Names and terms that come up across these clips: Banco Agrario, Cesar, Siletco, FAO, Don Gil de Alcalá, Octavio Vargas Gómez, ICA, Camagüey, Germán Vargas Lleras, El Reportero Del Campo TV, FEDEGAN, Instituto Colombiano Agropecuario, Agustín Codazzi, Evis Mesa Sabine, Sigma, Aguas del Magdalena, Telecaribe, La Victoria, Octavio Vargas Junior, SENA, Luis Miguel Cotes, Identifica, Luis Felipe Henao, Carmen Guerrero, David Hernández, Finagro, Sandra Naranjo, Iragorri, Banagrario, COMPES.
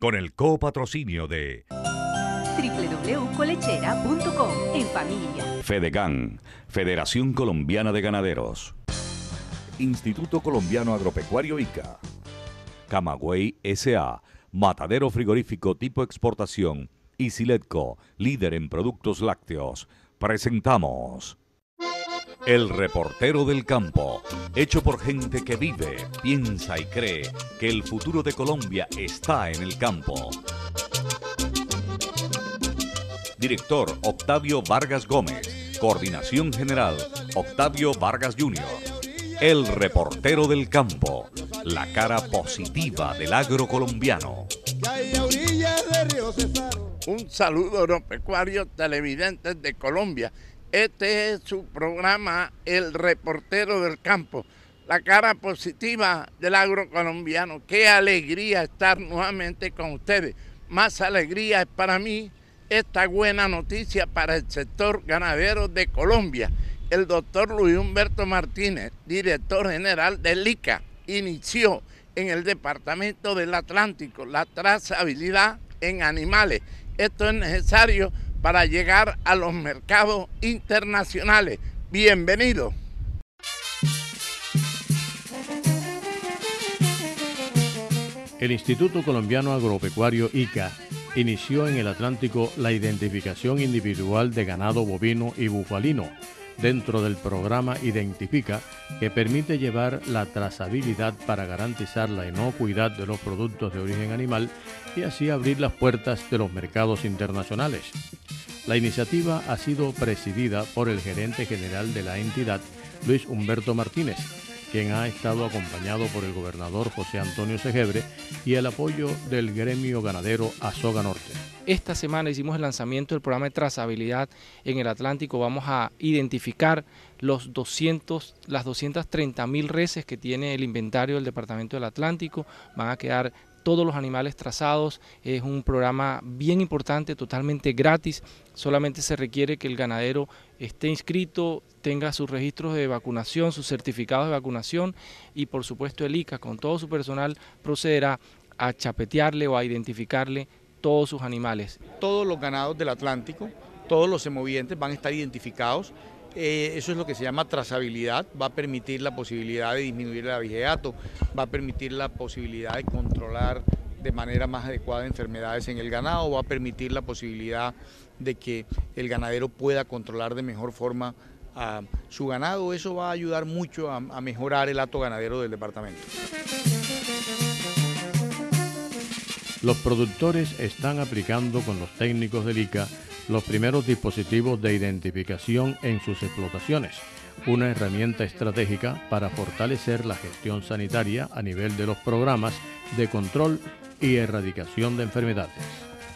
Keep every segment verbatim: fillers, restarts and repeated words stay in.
con el copatrocinio de doble u doble u doble u punto colechera punto com en familia. FEDEGAN, Federación Colombiana de Ganaderos. Instituto Colombiano Agropecuario I C A. Camagüey S A, matadero frigorífico tipo exportación, y Siletco, líder en productos lácteos. Presentamos El Reportero del Campo, hecho por gente que vive, piensa y cree que el futuro de Colombia está en el campo. Director Octavio Vargas Gómez, Coordinación General Octavio Vargas Junior El Reportero del Campo, la cara positiva del agro colombiano. Un saludo agropecuario, televidentes de Colombia. Este es su programa El Reportero del Campo, la cara positiva del agro colombiano. Qué alegría estar nuevamente con ustedes. Más alegría es para mí esta buena noticia para el sector ganadero de Colombia. El doctor Luis Humberto Martínez, director general del I C A, inició en el departamento del Atlántico la trazabilidad en animales. Esto es necesario para llegar a los mercados internacionales. Bienvenidos. El Instituto Colombiano Agropecuario I C A inició en el Atlántico la identificación individual de ganado bovino y bufalino dentro del programa Identifica, que permite llevar la trazabilidad para garantizar la inocuidad de los productos de origen animal y así abrir las puertas de los mercados internacionales. La iniciativa ha sido presidida por el gerente general de la entidad, Luis Humberto Martínez, quien ha estado acompañado por el gobernador José Antonio Segebre y el apoyo del gremio ganadero Asoga Norte. Esta semana hicimos el lanzamiento del programa de trazabilidad en el Atlántico. Vamos a identificar los doscientos, las doscientas treinta mil reses que tiene el inventario del Departamento del Atlántico. Van a quedar todos los animales trazados. Es un programa bien importante, totalmente gratis. Solamente se requiere que el ganadero esté inscrito, tenga sus registros de vacunación, sus certificados de vacunación, y por supuesto el I C A con todo su personal procederá a chapetearle o a identificarle todos sus animales. Todos los ganados del Atlántico, todos los semovientes van a estar identificados. Eh, eso es lo que se llama trazabilidad. Va a permitir la posibilidad de disminuir el abigeato, va a permitir la posibilidad de controlar de manera más adecuada enfermedades en el ganado, va a permitir la posibilidad de que el ganadero pueda controlar de mejor forma a su ganado. Eso va a ayudar mucho a, a mejorar el hato ganadero del departamento. Los productores están aplicando con los técnicos del I C A los primeros dispositivos de identificación en sus explotaciones, una herramienta estratégica para fortalecer la gestión sanitaria a nivel de los programas de control y erradicación de enfermedades.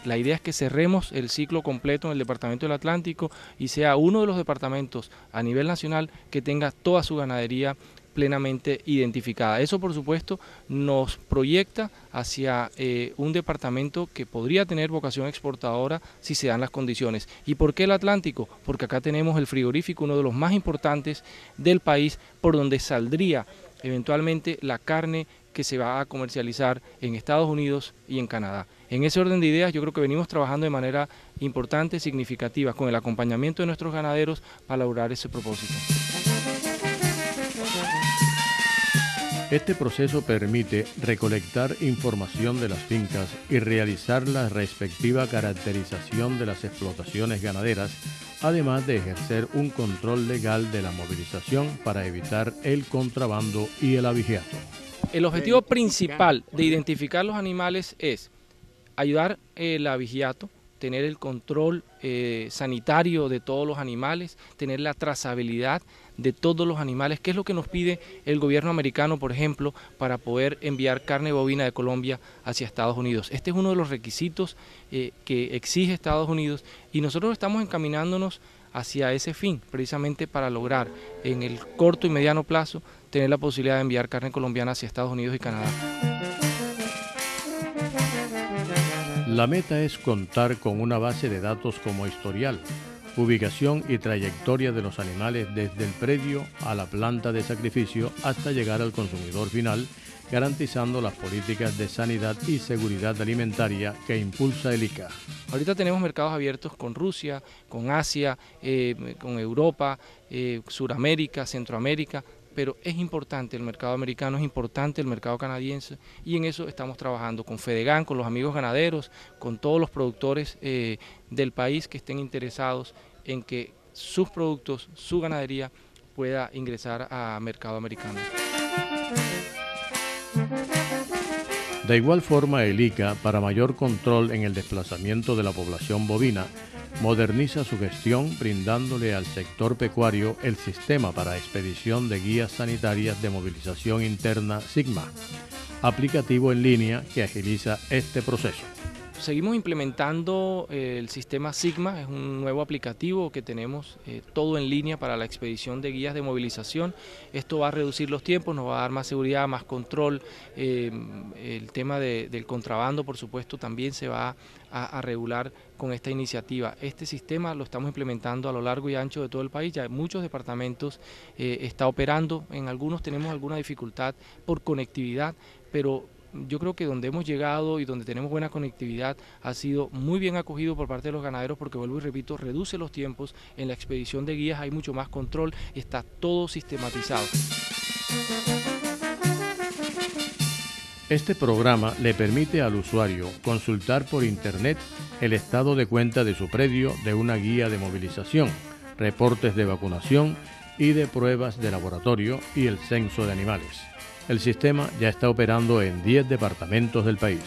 La idea es que cerremos el ciclo completo en el Departamento del Atlántico y sea uno de los departamentos a nivel nacional que tenga toda su ganadería plenamente identificada. Eso, por supuesto, nos proyecta hacia eh, un departamento que podría tener vocación exportadora si se dan las condiciones. ¿Y por qué el Atlántico? Porque acá tenemos el frigorífico, uno de los más importantes del país, por donde saldría eventualmente la carne que se va a comercializar en Estados Unidos y en Canadá. En ese orden de ideas, yo creo que venimos trabajando de manera importante, significativa, con el acompañamiento de nuestros ganaderos para lograr ese propósito. Este proceso permite recolectar información de las fincas y realizar la respectiva caracterización de las explotaciones ganaderas, además de ejercer un control legal de la movilización para evitar el contrabando y el abigeato. El objetivo principal de identificar los animales es ayudar el abigeato, tener el control eh, sanitario de todos los animales, tener la trazabilidad de todos los animales, que es lo que nos pide el gobierno americano, por ejemplo, para poder enviar carne bovina de Colombia hacia Estados Unidos. Este es uno de los requisitos eh, que exige Estados Unidos, y nosotros estamos encaminándonos hacia ese fin, precisamente para lograr en el corto y mediano plazo tener la posibilidad de enviar carne colombiana hacia Estados Unidos y Canadá. La meta es contar con una base de datos como historial, ubicación y trayectoria de los animales desde el predio a la planta de sacrificio hasta llegar al consumidor final garantizando las políticas de sanidad y seguridad alimentaria que impulsa el I C A. Ahorita tenemos mercados abiertos con Rusia, con Asia, eh, con Europa, eh, Suramérica, Centroamérica, pero es importante el mercado americano, es importante el mercado canadiense, y en eso estamos trabajando con FEDEGAN, con los amigos ganaderos, con todos los productores eh, del país que estén interesados en que sus productos, su ganadería, pueda ingresar a mercado americano. De igual forma, el I C A, para mayor control en el desplazamiento de la población bovina, moderniza su gestión brindándole al sector pecuario el sistema para expedición de guías sanitarias de movilización interna Sigma, aplicativo en línea que agiliza este proceso. Seguimos implementando el sistema Sigma, es un nuevo aplicativo que tenemos eh, todo en línea para la expedición de guías de movilización. Esto va a reducir los tiempos, nos va a dar más seguridad, más control. Eh, el tema de, del contrabando, por supuesto, también se va a, a regular con esta iniciativa. Este sistema lo estamos implementando a lo largo y ancho de todo el país, ya en muchos departamentos eh, está operando, en algunos tenemos alguna dificultad por conectividad, pero yo creo que donde hemos llegado y donde tenemos buena conectividad ha sido muy bien acogido por parte de los ganaderos, porque vuelvo y repito, reduce los tiempos en la expedición de guías, hay mucho más control, está todo sistematizado. Este programa le permite al usuario consultar por internet el estado de cuenta de su predio de una guía de movilización, reportes de vacunación y de pruebas de laboratorio y el censo de animales. El sistema ya está operando en diez departamentos del país.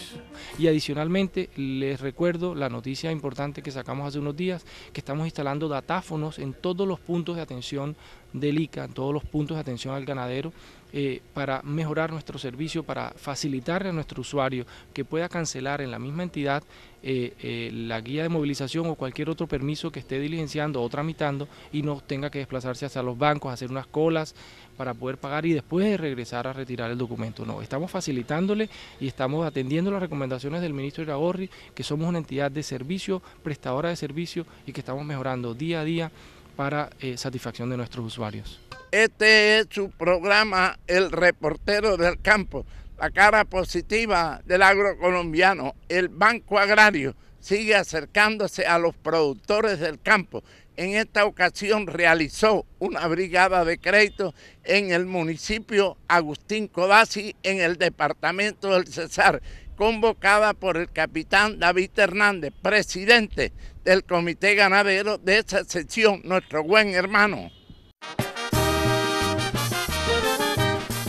Y adicionalmente les recuerdo la noticia importante que sacamos hace unos días, que estamos instalando datáfonos en todos los puntos de atención del I C A, en todos los puntos de atención al ganadero, eh, para mejorar nuestro servicio, para facilitarle a nuestro usuario que pueda cancelar en la misma entidad eh, eh, la guía de movilización o cualquier otro permiso que esté diligenciando o tramitando, y no tenga que desplazarse hacia los bancos, hacer unas colas para poder pagar y después de regresar a retirar el documento. No, estamos facilitándole y estamos atendiendo las recomendaciones del ministro Iragorri, que somos una entidad de servicio, prestadora de servicio, y que estamos mejorando día a día para eh, satisfacción de nuestros usuarios. Este es su programa El Reportero del Campo, la cara positiva del agro colombiano. El Banco Agrario sigue acercándose a los productores del campo. En esta ocasión realizó una brigada de crédito en el municipio Agustín Codazzi, en el departamento del Cesar, convocada por el capitán David Hernández, presidente del Comité Ganadero de esa sección, nuestro buen hermano.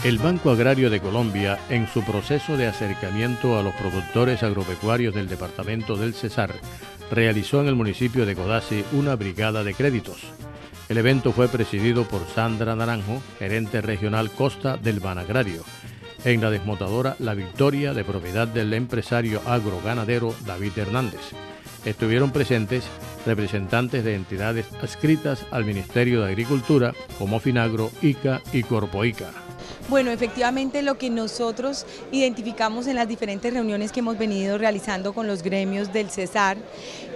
El Banco Agrario de Colombia, en su proceso de acercamiento a los productores agropecuarios del departamento del Cesar, realizó en el municipio de Codazzi una brigada de créditos. El evento fue presidido por Sandra Naranjo, gerente regional Costa del Banagrario, en la desmotadora La Victoria, de propiedad del empresario agroganadero David Hernández. Estuvieron presentes representantes de entidades adscritas al Ministerio de Agricultura, como Finagro, I C A y Corpoica. Bueno, efectivamente lo que nosotros identificamos en las diferentes reuniones que hemos venido realizando con los gremios del Cesar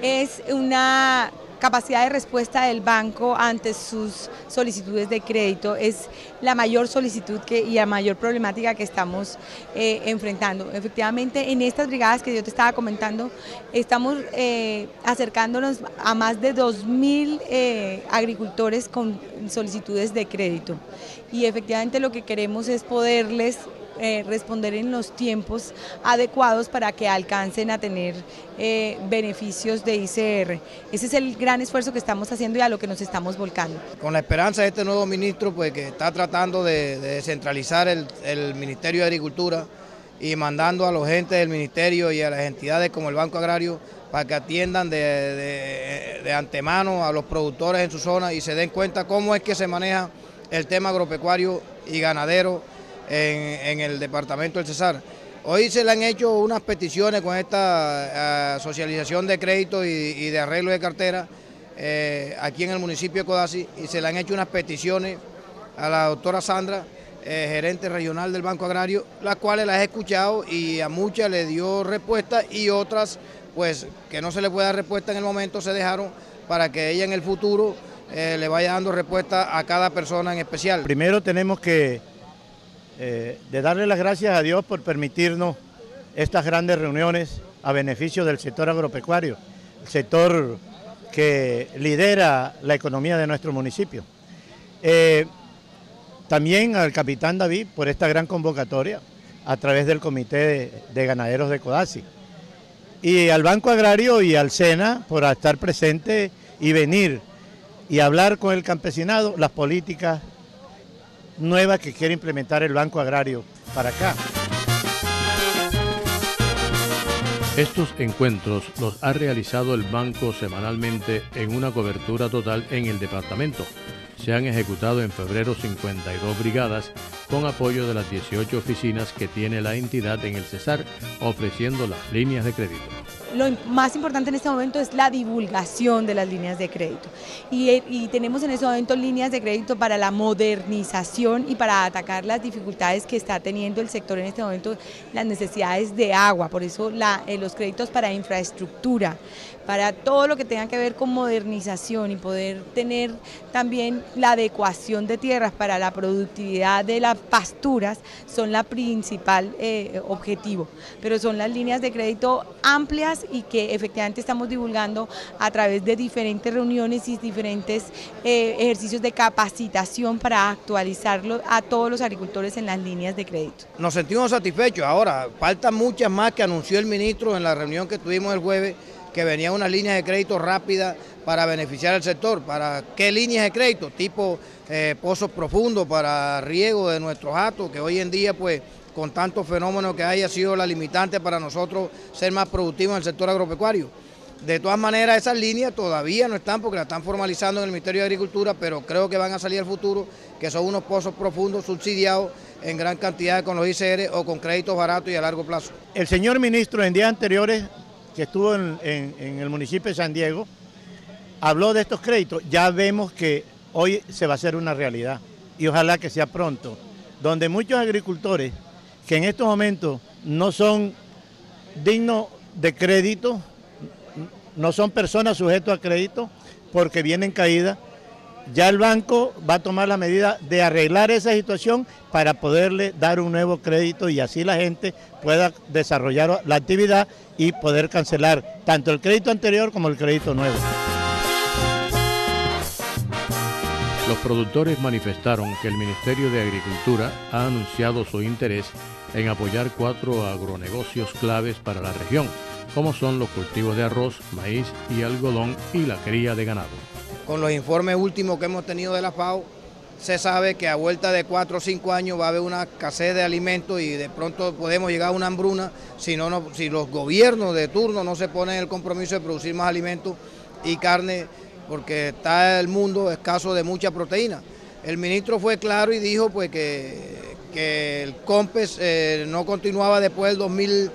es una capacidad de respuesta del banco ante sus solicitudes de crédito. Es la mayor solicitud que, y la mayor problemática que estamos eh, enfrentando. Efectivamente, en estas brigadas que yo te estaba comentando, estamos eh, acercándonos a más de dos mil eh, agricultores con solicitudes de crédito, y efectivamente lo que queremos es poderles Eh, responder en los tiempos adecuados para que alcancen a tener eh, beneficios de I C R. Ese es el gran esfuerzo que estamos haciendo y a lo que nos estamos volcando. Con la esperanza de este nuevo ministro, pues, que está tratando de, de descentralizar el, el Ministerio de Agricultura y mandando a los agentes del ministerio y a las entidades como el Banco Agrario para que atiendan de, de, de antemano a los productores en su zona y se den cuenta cómo es que se maneja el tema agropecuario y ganadero En, en el departamento del Cesar. Hoy se le han hecho unas peticiones con esta uh, socialización de crédito y, y de arreglo de cartera eh, aquí en el municipio de Codazzi, y se le han hecho unas peticiones a la doctora Sandra, eh, gerente regional del Banco Agrario, las cuales las he escuchado y a muchas le dio respuesta, y otras pues que no se le puede dar respuesta en el momento se dejaron para que ella en el futuro eh, le vaya dando respuesta a cada persona en especial. Primero tenemos que eh, de darle las gracias a Dios por permitirnos estas grandes reuniones a beneficio del sector agropecuario, el sector que lidera la economía de nuestro municipio. Eh, también al capitán David por esta gran convocatoria a través del Comité de, de Ganaderos de Codazzi. Y al Banco Agrario y al SENA por estar presente y venir y hablar con el campesinado las políticas nuevas que quiere implementar el Banco Agrario para acá. Estos encuentros los ha realizado el banco semanalmente en una cobertura total en el departamento. Se han ejecutado en febrero cincuenta y dos brigadas con apoyo de las dieciocho oficinas que tiene la entidad en el Cesar, ofreciendo las líneas de crédito. Lo más importante en este momento es la divulgación de las líneas de crédito y, y tenemos en este momento líneas de crédito para la modernización y para atacar las dificultades que está teniendo el sector en este momento, las necesidades de agua, por eso la, eh, los créditos para infraestructura, para todo lo que tenga que ver con modernización y poder tener también la adecuación de tierras para la productividad de las pasturas son la principal eh, objetivo, pero son las líneas de crédito amplias y que efectivamente estamos divulgando a través de diferentes reuniones y diferentes eh, ejercicios de capacitación para actualizarlo a todos los agricultores en las líneas de crédito. Nos sentimos satisfechos. Ahora, faltan muchas más que anunció el ministro en la reunión que tuvimos el jueves, que venía una línea de crédito rápida para beneficiar al sector. ¿Para qué líneas de crédito? Tipo eh, pozos profundos para riego de nuestros hatos, que hoy en día pues con tantos fenómenos que haya sido la limitante para nosotros ser más productivos en el sector agropecuario. De todas maneras, esas líneas todavía no están porque las están formalizando en el Ministerio de Agricultura, pero creo que van a salir al futuro, que son unos pozos profundos subsidiados en gran cantidad con los I C R o con créditos baratos y a largo plazo. El señor ministro en días anteriores, que estuvo en, en, en el municipio de San Diego, habló de estos créditos. Ya vemos que hoy se va a hacer una realidad y ojalá que sea pronto, donde muchos agricultores que en estos momentos no son dignos de crédito, no son personas sujetas a crédito porque vienen caídas, ya el banco va a tomar la medida de arreglar esa situación para poderle dar un nuevo crédito y así la gente pueda desarrollar la actividad y poder cancelar tanto el crédito anterior como el crédito nuevo. Los productores manifestaron que el Ministerio de Agricultura ha anunciado su interés en apoyar cuatro agronegocios claves para la región, como son los cultivos de arroz, maíz y algodón y la cría de ganado. Con los informes últimos que hemos tenido de la FAO, se sabe que a vuelta de cuatro o cinco años va a haber una escasez de alimentos y de pronto podemos llegar a una hambruna si, no, no, si los gobiernos de turno no se ponen el compromiso de producir más alimentos y carne, porque está el mundo escaso de mucha proteína. El ministro fue claro y dijo pues que, que el COMPES eh, no continuaba después del dos mil,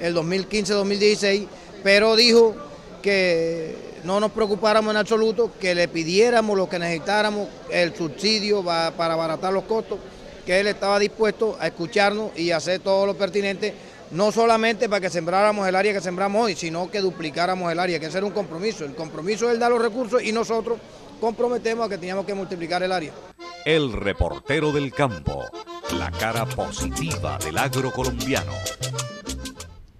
el dos mil quince dos mil dieciséis, pero dijo que no nos preocupáramos en absoluto, que le pidiéramos lo que necesitáramos, el subsidio va, para abaratar los costos, que él estaba dispuesto a escucharnos y hacer todo lo pertinente, no solamente para que sembráramos el área que sembramos hoy, sino que duplicáramos el área, que ese era un compromiso. El compromiso es él dar los recursos y nosotros comprometemos a que teníamos que multiplicar el área. El reportero del campo, la cara positiva del agro colombiano.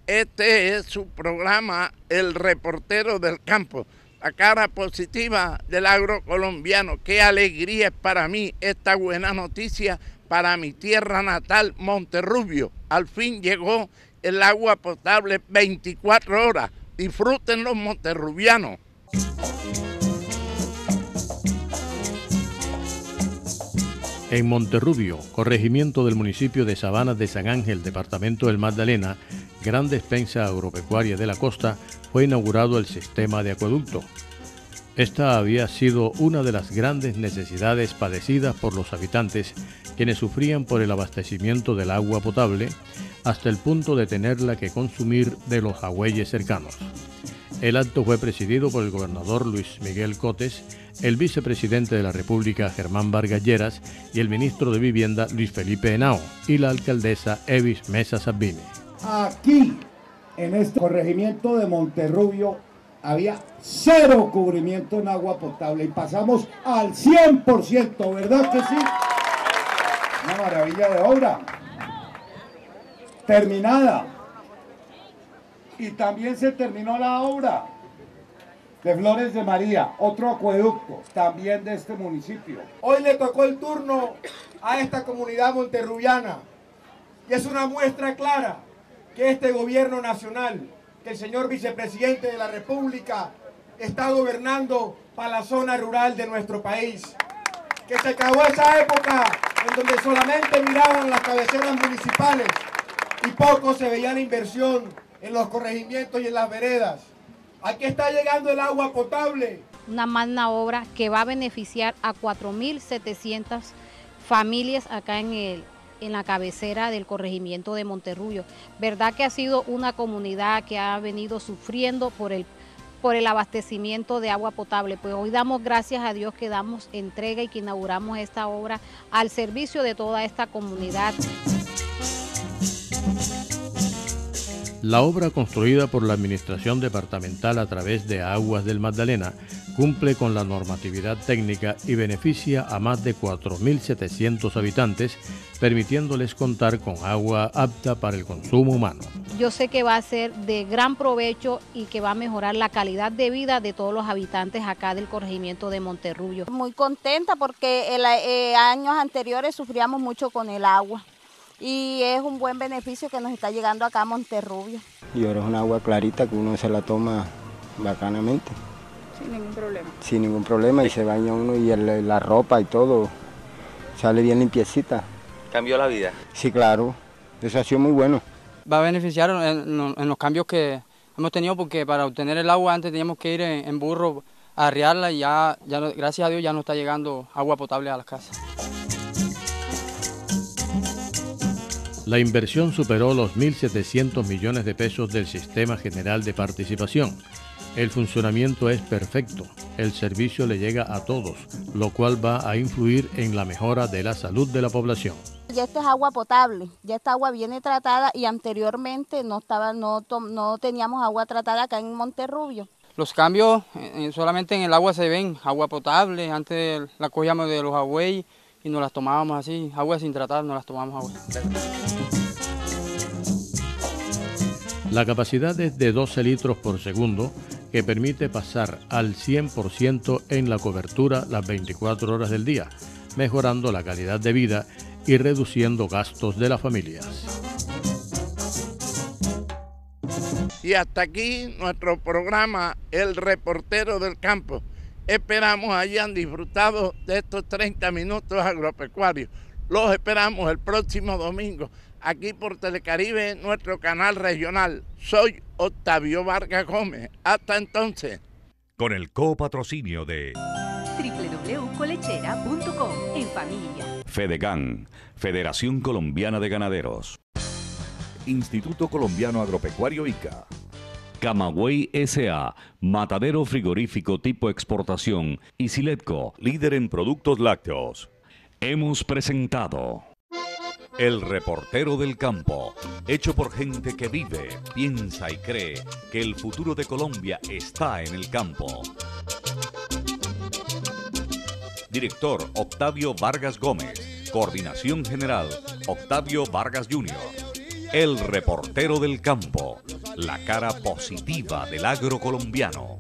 Este es su programa, El Reportero del Campo, la cara positiva del agro colombiano. Qué alegría es para mí esta buena noticia para mi tierra natal, Monterrubio. Al fin llegó el agua potable veinticuatro horas. Disfruten los monterrubianos. En Monterrubio, corregimiento del municipio de Sabana de San Ángel, departamento del Magdalena, gran despensa agropecuaria de la costa, fue inaugurado el sistema de acueducto. Esta había sido una de las grandes necesidades padecidas por los habitantes, quienes sufrían por el abastecimiento del agua potable hasta el punto de tenerla que consumir de los agüeyes cercanos. El acto fue presidido por el gobernador Luis Miguel Cotes, el vicepresidente de la República Germán Vargas Lleras y el ministro de Vivienda Luis Felipe Henao y la alcaldesa Evis Mesa Sabine. Aquí, en este corregimiento de Monterrubio, había cero cubrimiento en agua potable y pasamos al cien por ciento, ¿verdad que sí? No maravilla de obra terminada. Y también se terminó la obra de Flores de María, otro acueducto, también de este municipio. Hoy le tocó el turno a esta comunidad monterrubiana, y es una muestra clara que este gobierno nacional, que el señor vicepresidente de la República está gobernando para la zona rural de nuestro país. Que se acabó esa época en donde solamente miraban las cabeceras municipales y poco se veía la inversión en los corregimientos y en las veredas. Aquí está llegando el agua potable. Una magna obra que va a beneficiar a cuatro mil setecientas familias acá en, el, en la cabecera del corregimiento de Monterrubio. Verdad que ha sido una comunidad que ha venido sufriendo por el, por el abastecimiento de agua potable. Pues hoy damos gracias a Dios que damos entrega y que inauguramos esta obra al servicio de toda esta comunidad. La obra construida por la Administración Departamental a través de Aguas del Magdalena cumple con la normatividad técnica y beneficia a más de cuatro mil setecientos habitantes, permitiéndoles contar con agua apta para el consumo humano. Yo sé que va a ser de gran provecho y que va a mejorar la calidad de vida de todos los habitantes acá del corregimiento de Monterrubio. Muy contenta porque el, eh, años anteriores sufríamos mucho con el agua. Y es un buen beneficio que nos está llegando acá a Monterrubio. Y ahora es un agua clarita que uno se la toma bacanamente. Sin ningún problema. Sin ningún problema y se baña uno y el, la ropa y todo sale bien limpiecita. ¿Cambió la vida? Sí, claro. Eso ha sido muy bueno. Va a beneficiar en, en los cambios que hemos tenido porque para obtener el agua antes teníamos que ir en, en burro a arriarla y ya, ya, gracias a Dios, ya nos está llegando agua potable a las casas. La inversión superó los mil setecientos millones de pesos del Sistema General de Participación. El funcionamiento es perfecto, el servicio le llega a todos, lo cual va a influir en la mejora de la salud de la población. Ya esta es agua potable, ya esta agua viene tratada y anteriormente no, estaba, no, no teníamos agua tratada acá en Monterrubio. Los cambios solamente en el agua se ven, agua potable, antes la cogíamos de los agüeyes, y nos las tomábamos así, agua sin tratar, nos las tomamos agua. La capacidad es de doce litros por segundo, que permite pasar al cien por ciento en la cobertura las veinticuatro horas del día, mejorando la calidad de vida y reduciendo gastos de las familias. Y hasta aquí nuestro programa El Reportero del Campo. Esperamos hayan disfrutado de estos treinta minutos agropecuarios. Los esperamos el próximo domingo, aquí por Telecaribe, nuestro canal regional. Soy Octavio Vargas Gómez. Hasta entonces. Con el copatrocinio de doble u doble u doble u punto colechera punto com en familia. FEDEGAN, Federación Colombiana de Ganaderos. Instituto Colombiano Agropecuario I C A. Camagüey S A, matadero frigorífico tipo exportación, y Siletco, líder en productos lácteos. Hemos presentado El Reportero del Campo, hecho por gente que vive, piensa y cree que el futuro de Colombia está en el campo. Director Octavio Vargas Gómez, Coordinación General Octavio Vargas Junior El Reportero del Campo, la cara positiva del agro colombiano.